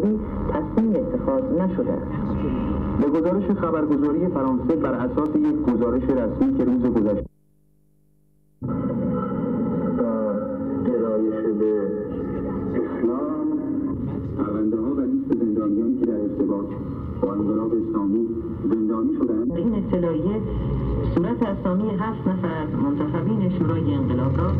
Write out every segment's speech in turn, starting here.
تصمیم اتخاذ نشده است. به گزارش خبرگزاری فرانسه بر اساس یک گزارش رسمی که روز گذشته با گرایش به اسلام پرونده‌ها و لیست زندانیانی که در ارتباط با انقلاب اسلامی زندانی شدند. این اطلاعیه صورت اسامی 7 نفر از منتخبین شورای انقلاب را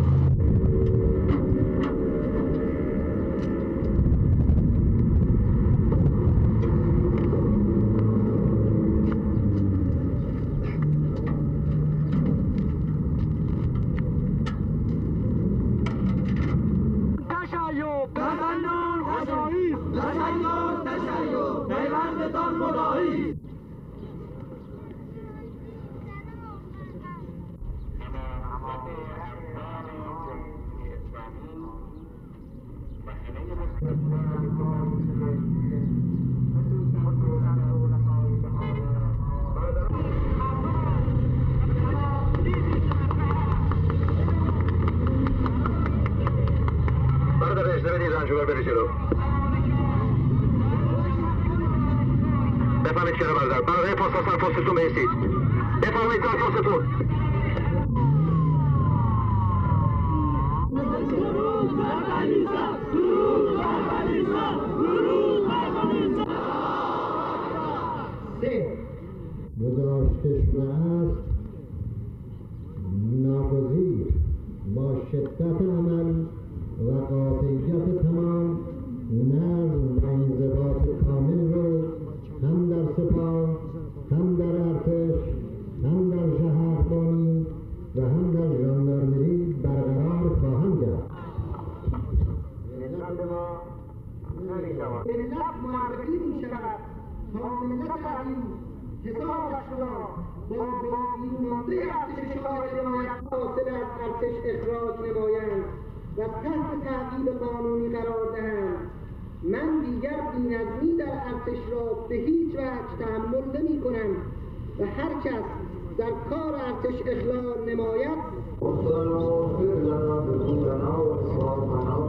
Thank you.